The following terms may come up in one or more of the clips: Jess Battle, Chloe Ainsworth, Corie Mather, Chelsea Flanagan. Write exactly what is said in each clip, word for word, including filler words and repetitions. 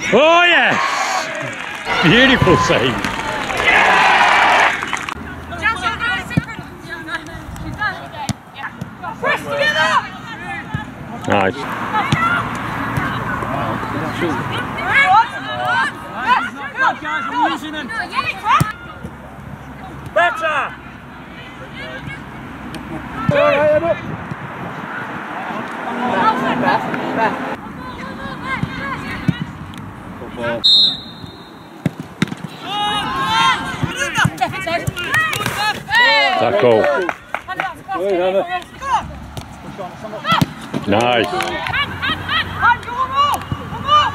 Oh yes! Beautiful save. Press together! Nice. Better! That goal. Nice.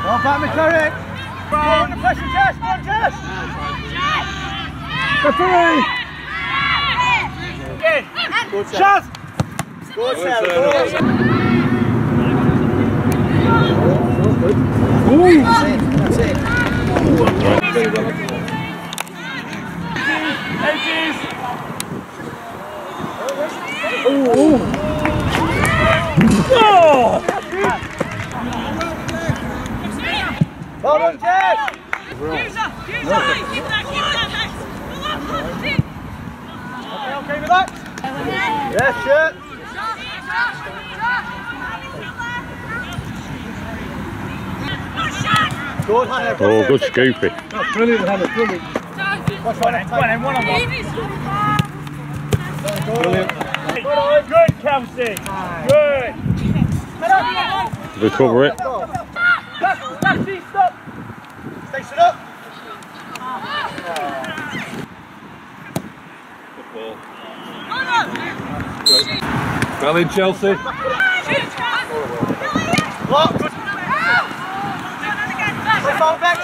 Well back, McCurrick. Go on the pressure, Jess. Go on, Jess. Referee. Shots. Good serve. That's it. Ooh, ooh. Oh! Hold on, Jess! Use her! Use her! Keep that, keep that, Max! Pull up, pull up, keep! Okay, okay with that? Yes, shirt! Oh, good scoopy. Oh, brilliant, Hannah, brilliant. Watch one end, one end, one on one. Brilliant. Good, Kelsey. Good. Recover it. Stop. Station up. Good ball. Well in, Chelsea. Block. Back.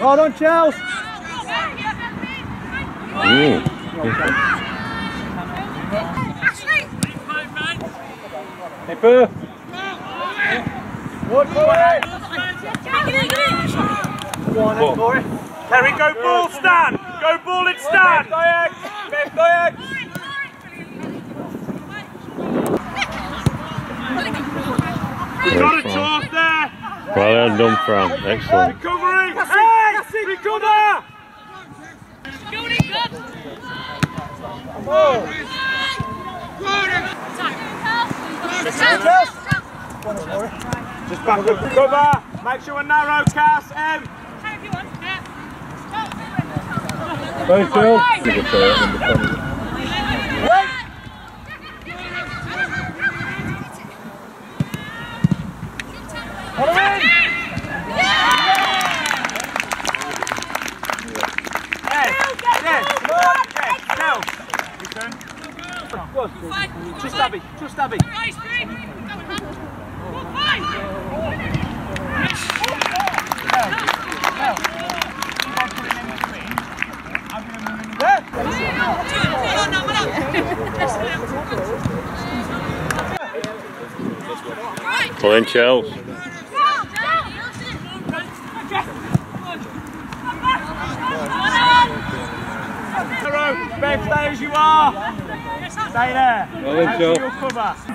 Hold on, Charles! Mm. Hey, Burr! What, Corey? Go on then, Corey. Terry, go ball, Stan! Go ball, it's Stan! Left Diag! Got a tour there! Well done, done, Fran. Excellent. Recovery! Hey! Recover! Just back up. Recover! Make sure we're narrow, Cass. M! Both field. Just Abby, just Abby. Playing Chelsea. Bev, stay as you are. Stay there. Well in, Joe. Head down,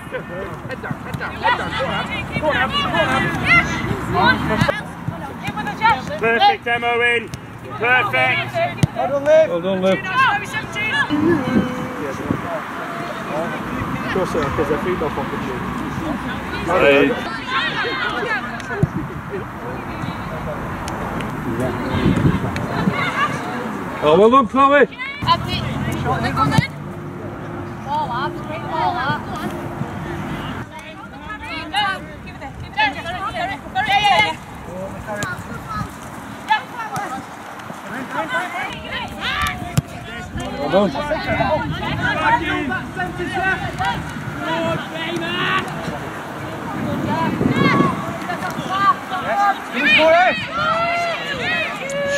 head down, head down. Go on, go on, go on. Perfect, Emma, in. Perfect. Well done, Liv. Well done, Liv. Go, sir, because I feed off opportunity. Oh, well done, Chloe. What are we going in? Ball up, bring ball up. Give it there, give it there. Yeah, yeah, yeah.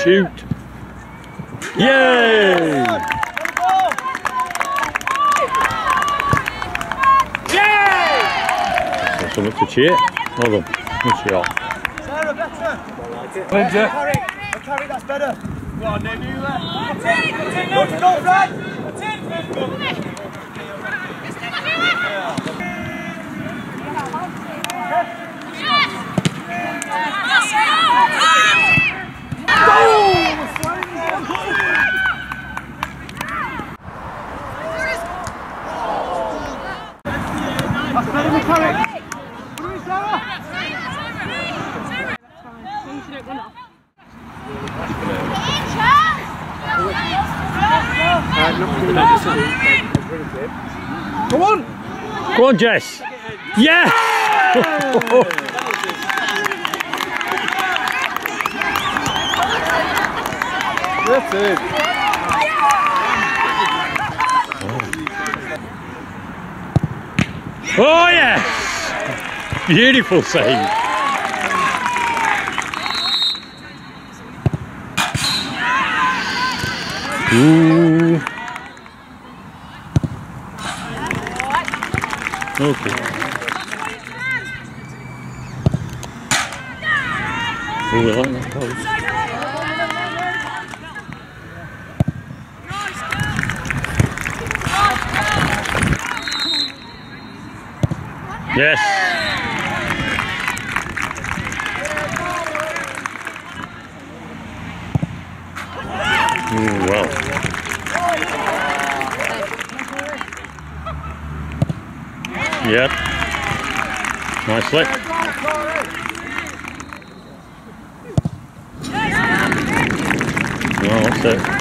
Shoot. Yay! Something to cheer. Hold on. Good shot. Sarah, better. I like it. Lindsay. McCurry, that's better. Go on, then, you left. That's it! That's it, go, Brad! That's it, Brad! Come on, just come on, you left! That's better than Carrick! Who is Sarah? Sarah! That's fine. As long as you don't run off. Come on! Come on, Jess! Yes! That's it! Oh yeah! Beautiful save! Ooh. Okay. Oh, we like that pose. Yes. Ooh, wow. Yep. Nice lick. Well, that's it.